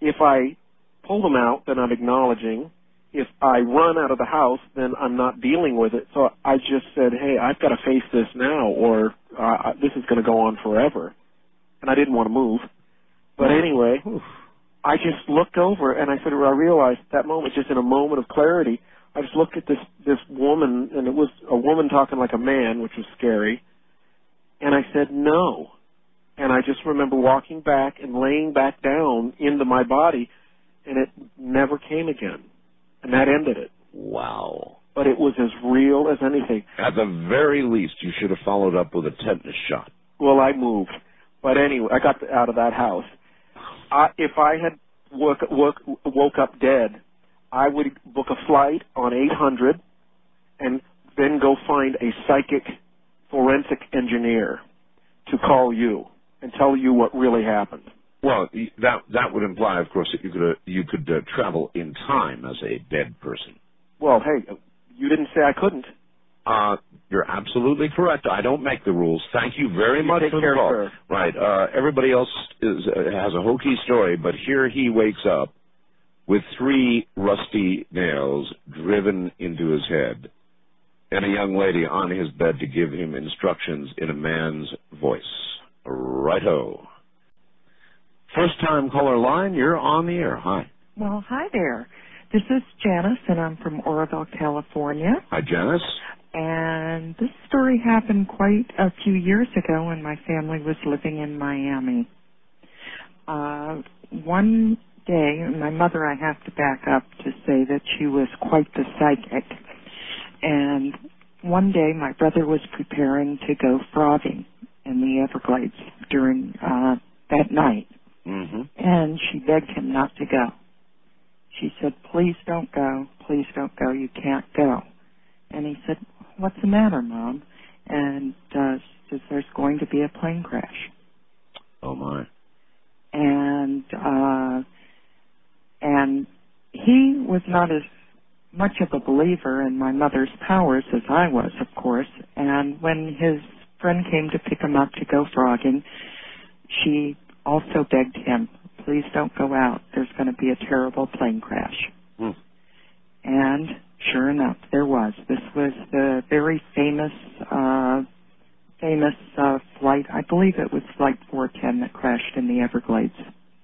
If I pull them out, then I'm acknowledging. If I run out of the house, then I'm not dealing with it. So I just said, hey, I've got to face this now, or uh, this is going to go on forever. And I didn't want to move. But anyway, Oof. I just looked over, and I said, I realized that moment, just in a moment of clarity, I just looked at this, this woman, and it was a woman talking like a man, which was scary. And I said, no. And I just remember walking back and laying back down into my body, and it never came again. And that ended it. Wow. But it was as real as anything. At the very least, you should have followed up with a tetanus shot. Well, I moved. But anyway, I got out of that house. I, if I had woke, woke, woke up dead, I would book a flight on eight hundred and then go find a psychic forensic engineer to call you and tell you what really happened. Well, that that would imply, of course, that you could uh, you could uh, travel in time as a dead person. Well, hey, you didn't say I couldn't. Uh, you're absolutely correct. I don't make the rules. Thank you very much for the call. Right. Uh, everybody else is, uh, has a hokey story, but here he wakes up with three rusty nails driven into his head and a young lady on his bed to give him instructions in a man's voice. Righto. First-time caller line, you're on the air. Hi. Well, hi there. This is Janice, and I'm from Oroville, California. Hi, Janice. And this story happened quite a few years ago when my family was living in Miami. Uh, one day, my mother, I have to back up to say that she was quite the psychic. And one day my brother was preparing to go frogging in the Everglades during uh, that night, mm-hmm. and she begged him not to go. She said, please don't go, please don't go, you can't go. And he said, what's the matter, Mom? And uh, she says, there's going to be a plane crash. Oh, my. And uh, and he was not as much of a believer in my mother's powers as I was, of course. And when his friend came to pick him up to go frogging, she also begged him, please don't go out. There's going to be a terrible plane crash. Hmm. And sure enough, there was. This was the very famous, uh, famous uh, flight. I believe it was Flight four ten that crashed in the Everglades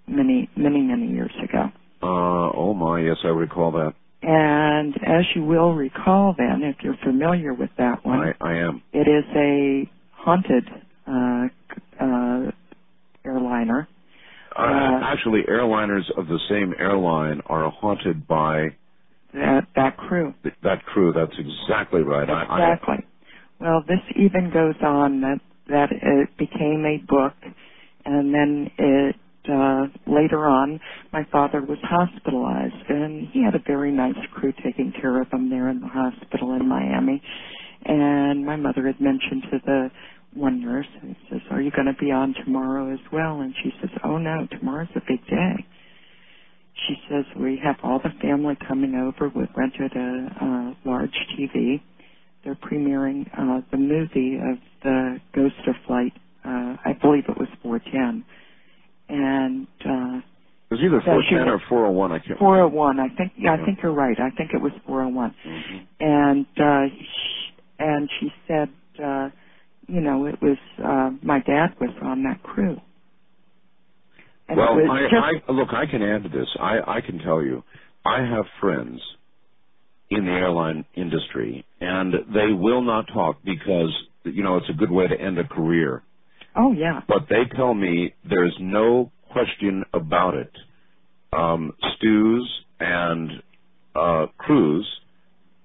many, many, many years ago. Uh, oh, my, yes, I recall that. And as you will recall then, if you're familiar with that one. I, I am. It is a haunted uh, uh, airliner. Uh, uh, actually, airliners of the same airline are haunted by... That, that crew. Th- that crew, that's exactly right. Exactly. I, I, well, this even goes on that, that it became a book, and then it uh, later on, my father was hospitalized, and he had a very nice crew taking care of him there in the hospital in Miami. And my mother had mentioned to the one nurse, and says, are you going to be on tomorrow as well? And she says, oh, no, tomorrow's a big day. She says, we have all the family coming over. We've rented a, a large T V. They're premiering uh, the movie of the Ghost of Flight. Uh, I believe it was four ten. And uh, it was either four ten or four oh one. I can't four oh one. I think. Yeah, yeah. I think you're right. I think it was four oh one. Mm-hmm. And uh, she, and she said, uh, you know, it was uh, my dad was on that crew. And well, I, I, look, I can add to this. I, I can tell you, I have friends in the airline industry, and they will not talk because, you know, it's a good way to end a career. Oh, yeah. But they tell me there's no question about it. Um, stews and uh, crews,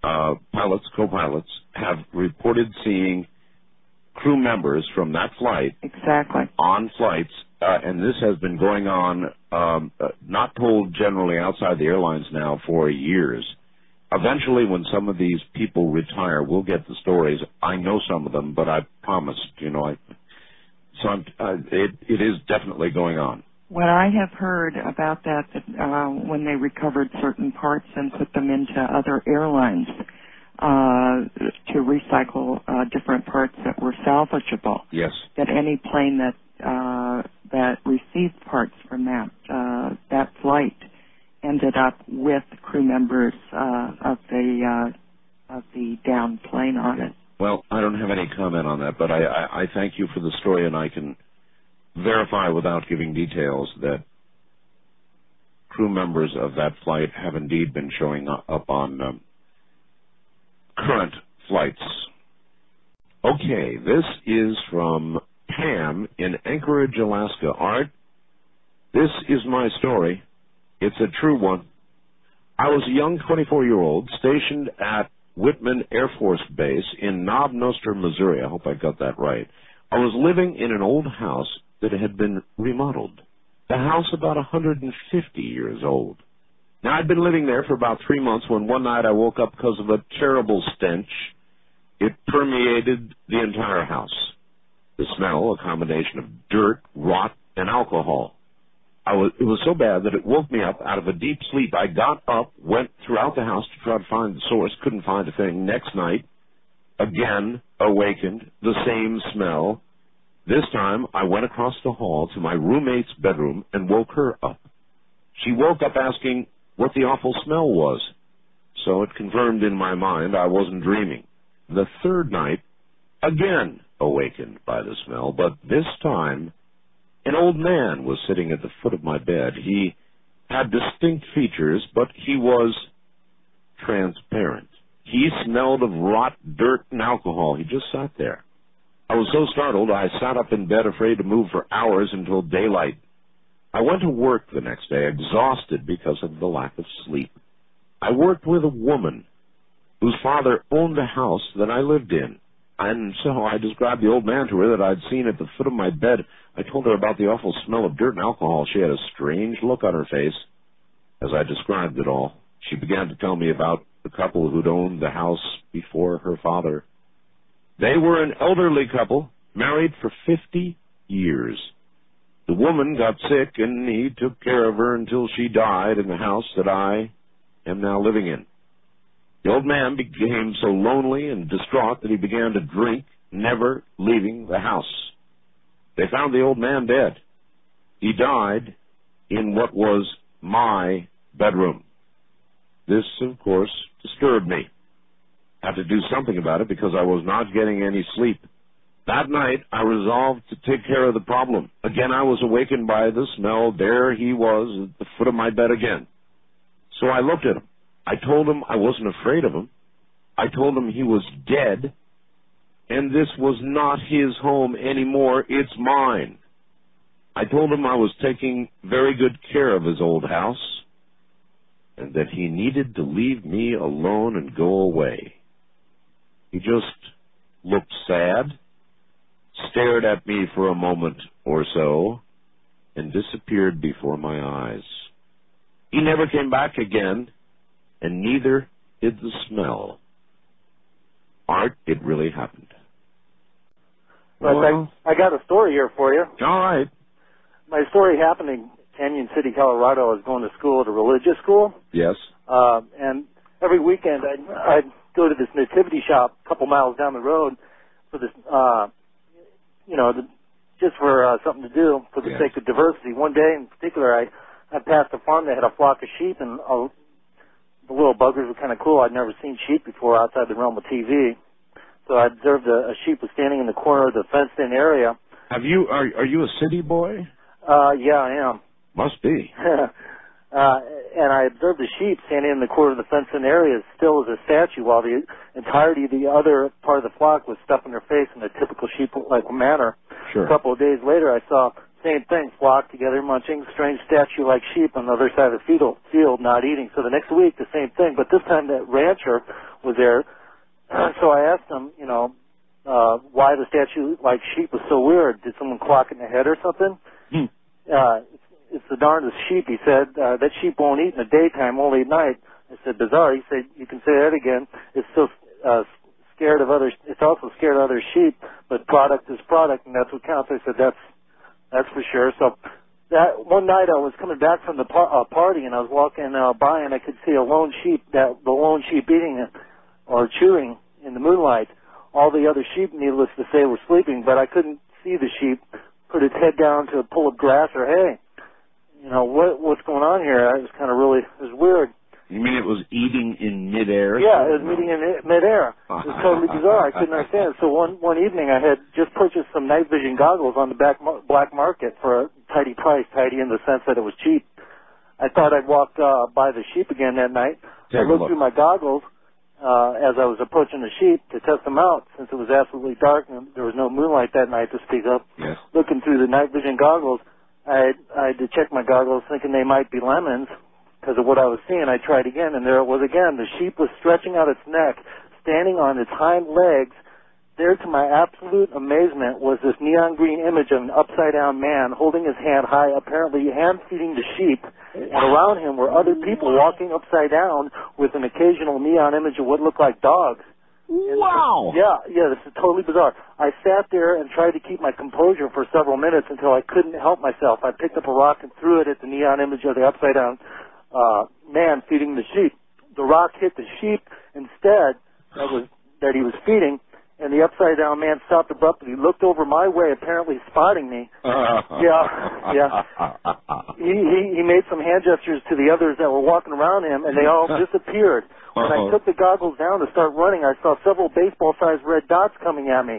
uh, pilots, co-pilots, have reported seeing crew members from that flight exactly on flights. Uh, and this has been going on, um, uh, not told generally outside the airlines now for years. Eventually, when some of these people retire, we'll get the stories. I know some of them, but I promised, you know, I, so I'm, uh, it, it is definitely going on. What I have heard about that, uh, when they recovered certain parts and put them into other airlines uh to recycle uh, different parts that were salvageable. Yes. That any plane that uh that received parts from that uh that flight ended up with crew members uh of the uh of the downed plane on it. Well, I don't have any comment on that, but I, I, I thank you for the story, and I can verify without giving details that crew members of that flight have indeed been showing up on um, current flights. Okay, this is from Pam in Anchorage, Alaska. Art, this is my story. It's a true one. I was a young twenty-four-year-old stationed at Whitman Air Force Base in Knob Noster, Missouri. I hope I got that right. I was living in an old house that had been remodeled. The house about one hundred fifty years old. Now, I'd been living there for about three months when one night I woke up because of a terrible stench. It permeated the entire house. The smell, a combination of dirt, rot, and alcohol. I was, it was so bad that it woke me up out of a deep sleep. I got up, went throughout the house to try to find the source, couldn't find a thing. Next night, again awakened, the same smell. This time, I went across the hall to my roommate's bedroom and woke her up. She woke up asking what the awful smell was. So it confirmed in my mind I wasn't dreaming. The third night, again awakened by the smell, but this time an old man was sitting at the foot of my bed. He had distinct features, but he was transparent. He smelled of rot, dirt, and alcohol. He just sat there. I was so startled I sat up in bed afraid to move for hours until daylight. I went to work the next day, exhausted because of the lack of sleep. I worked with a woman. whose father owned a house that I lived in. And so I described the old man to her that I'd seen at the foot of my bed. I told her about the awful smell of dirt and alcohol. She had a strange look on her face as I described it all. She began to tell me about the couple who'd owned the house before her father. They were an elderly couple, married for fifty years. The woman got sick, and he took care of her until she died in the house that I am now living in. The old man became so lonely and distraught that he began to drink, never leaving the house. They found the old man dead. He died in what was my bedroom. This, of course, disturbed me. I had to do something about it because I was not getting any sleep. That night, I resolved to take care of the problem. Again, I was awakened by the smell. There he was at the foot of my bed again. So I looked at him. I told him I wasn't afraid of him. I told him he was dead, and this was not his home anymore. It's mine. I told him I was taking very good care of his old house and that he needed to leave me alone and go away. He just looked sad, stared at me for a moment or so, and disappeared before my eyes. He never came back again. And neither did the smell. Art, it really happened. Well, well I, I got a story here for you. All right. My story happened in Canyon City, Colorado. I was going to school at a religious school. Yes. Uh, and every weekend I'd, I'd go to this nativity shop a couple miles down the road for this, uh, you know, the, just for uh, something to do for the yes. sake of diversity. One day in particular, I, I passed a farm that had a flock of sheep and a the little buggers were kind of cool. I'd never seen sheep before outside the realm of T V. So I observed a, a sheep was standing in the corner of the fenced-in area. Have you? Are, are you a city boy? Uh, yeah, I am. Must be. uh, and I observed the sheep standing in the corner of the fenced-in area still as a statue while the entirety of the other part of the flock was stuffing their face in a typical sheep-like manner. Sure. A couple of days later, I saw same thing, flock together, munching, strange statue-like sheep on the other side of the fetal field, not eating. So the next week, the same thing, but this time that rancher was there. So I asked him, you know, uh, why the statue-like sheep was so weird. Did someone clock it in the head or something? Hmm. Uh, it's the darndest sheep, he said. Uh, that sheep won't eat in the daytime, only at night. I said, bizarre. He said, you can say that again. It's so uh, scared of other, it's also scared of other sheep, but product is product, and that's what counts. I said, that's That's for sure. So that one night I was coming back from the par uh, party, and I was walking uh, by, and I could see a lone sheep, that the lone sheep eating or chewing in the moonlight. All the other sheep, needless to say, were sleeping, but I couldn't see the sheep put its head down to pull up grass or hay. You know, what what's going on here? It was kind of really, it was weird. You mean it was eating in midair? Yeah, it was eating in midair. It was totally bizarre. I couldn't understand it. So one, one evening I had just purchased some night vision goggles on the back black market for a tidy price, tidy in the sense that it was cheap. I thought I'd walk uh, by the sheep again that night. Take I looked look. through my goggles uh, as I was approaching the sheep to test them out since it was absolutely dark and there was no moonlight that night to speak of. Yes. Looking through the night vision goggles, I had, I had to check my goggles thinking they might be lemons. Because of what I was seeing, I tried again, and there it was again. The sheep was stretching out its neck, standing on its hind legs. There, to my absolute amazement, was this neon green image of an upside-down man holding his hand high, apparently hand-feeding the sheep. And around him were other people walking upside down with an occasional neon image of what looked like dogs. Wow! Yeah, yeah, this is totally bizarre. I sat there and tried to keep my composure for several minutes until I couldn't help myself. I picked up a rock and threw it at the neon image of the upside-down Uh, man feeding the sheep. The rock hit the sheep instead that was that he was feeding, and the upside down man stopped abruptly. He looked over my way, apparently spotting me. Uh, yeah, yeah. He, he he made some hand gestures to the others that were walking around him, and they all disappeared. When I took the goggles down to start running, I saw several baseball-sized red dots coming at me.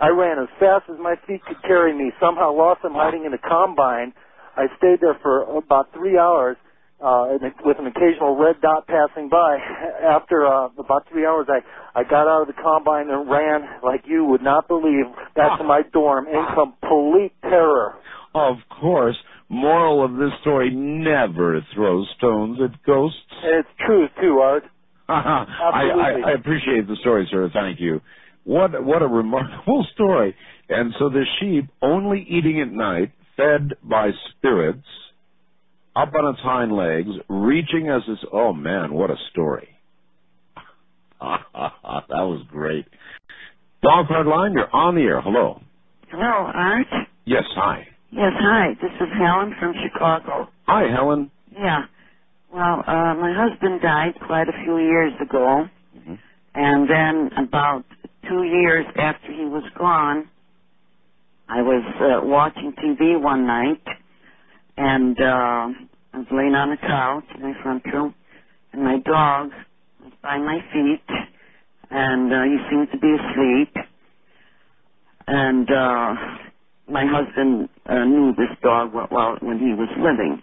I ran as fast as my feet could carry me. Somehow lost them hiding in a combine. I stayed there for about three hours. Uh, with an occasional red dot passing by. After uh, about three hours, I, I got out of the combine and ran, like you would not believe, back to my dorm in complete terror. Of course. Moral of this story, never throw stones at ghosts. And it's true, too, Art. I, I appreciate the story, sir. Thank you. What what a remarkable story. And so the sheep, only eating at night, fed by spirits, up on its hind legs, reaching as its... Oh, man, what a story. That was great. Dog Card Line, you're on the air. Hello. Hello, Art? Yes, hi. Yes, hi. This is Helen from Chicago. Hi, Helen. Yeah. Well, uh, my husband died quite a few years ago, mm-hmm. and then about two years after he was gone, I was uh, watching T V one night, and uh, I was laying on a couch in my front room, and my dog was by my feet, and uh, he seemed to be asleep, and uh, my husband uh, knew this dog well when he was living,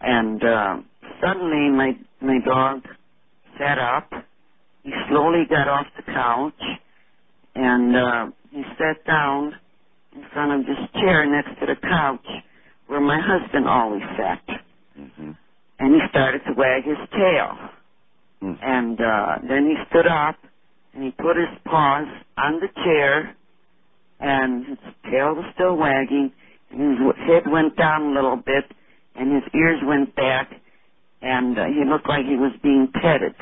and uh, suddenly my, my dog sat up. He slowly got off the couch, and uh, he sat down in front of this chair next to the couch where my husband always sat. Mm-hmm. And he started to wag his tail. Mm. And uh, then he stood up, and he put his paws on the chair, and his tail was still wagging, and his head went down a little bit, and his ears went back, and uh, he looked like he was being petted.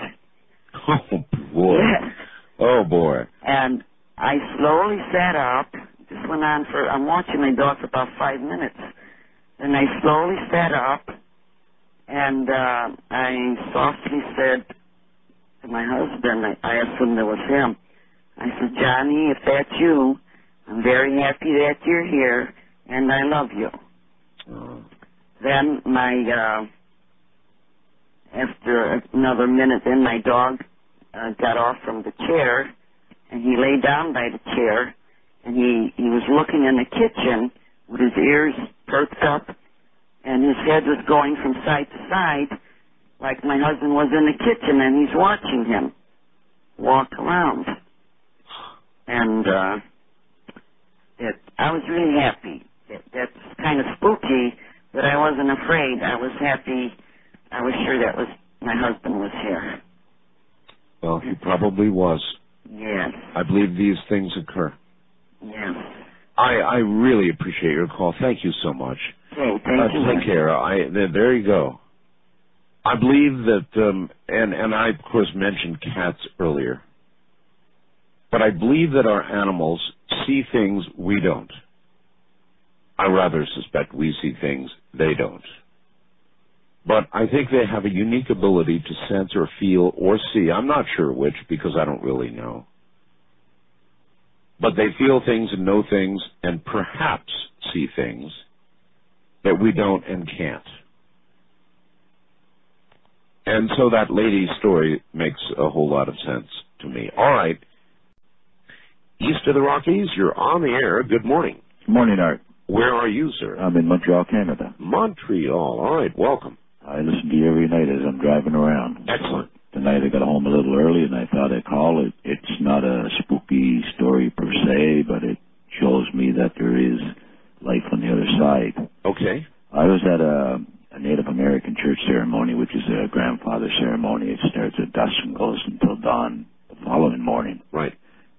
Oh, boy. Yes. Oh, boy. And I slowly sat up. This went on for, I'm watching my dog for about five minutes. Then I slowly sat up, and uh, I softly said to my husband, I, I assumed it was him, I said, Johnny, if that's you, I'm very happy that you're here, and I love you. Oh. Then my, uh, after another minute, then my dog uh, got off from the chair, and he lay down by the chair, and he, he was looking in the kitchen with his ears perked up, and his head was going from side to side like my husband was in the kitchen, and he's watching him walk around. And uh, it, I was really happy. It, that's kind of spooky, but I wasn't afraid. I was happy. I was sure that was my husband was here. Well, he probably was. Yes. I believe these things occur. Yes. I, I really appreciate your call. Thank you so much. Okay, thank uh, you. Take care. I, there, there you go. I believe that, um, and, and I, of course, mentioned cats earlier, but I believe that our animals see things we don't. I rather suspect we see things they don't. But I think they have a unique ability to sense or feel or see. I'm not sure which, because I don't really know. But they feel things and know things and perhaps see things that we don't and can't. And so that lady's story makes a whole lot of sense to me. All right. East of the Rockies, you're on the air. Good morning. Good morning, Art. Where are you, sir? I'm in Montreal, Canada. Montreal. All right. Welcome. I listen to you every night as I'm driving around. Excellent. Tonight I got home a little early, and I thought I'd call. It, it's not a spooky story per se, but it shows me that there is life on the other side. Okay. I was at a, a Native American church ceremony, which is a grandfather ceremony. It starts at dusk and goes until dawn the following morning. Right.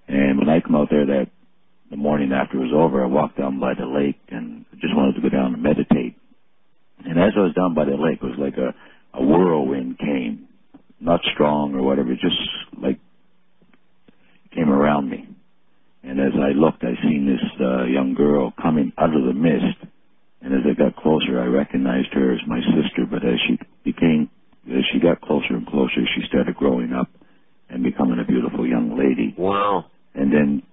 And when I come out there that the morning after it was over, I walked down by the lake and just wanted to go down and meditate. And as I was down by the lake, it was like a, a whirlwind came. Not strong or whatever, just like came around me. And as I looked, I seen this uh, young girl coming out of the mist. And as I got closer, I recognized her as my sister. But as she became, as she got closer and closer, she started growing up and becoming a beautiful young lady. Wow. And then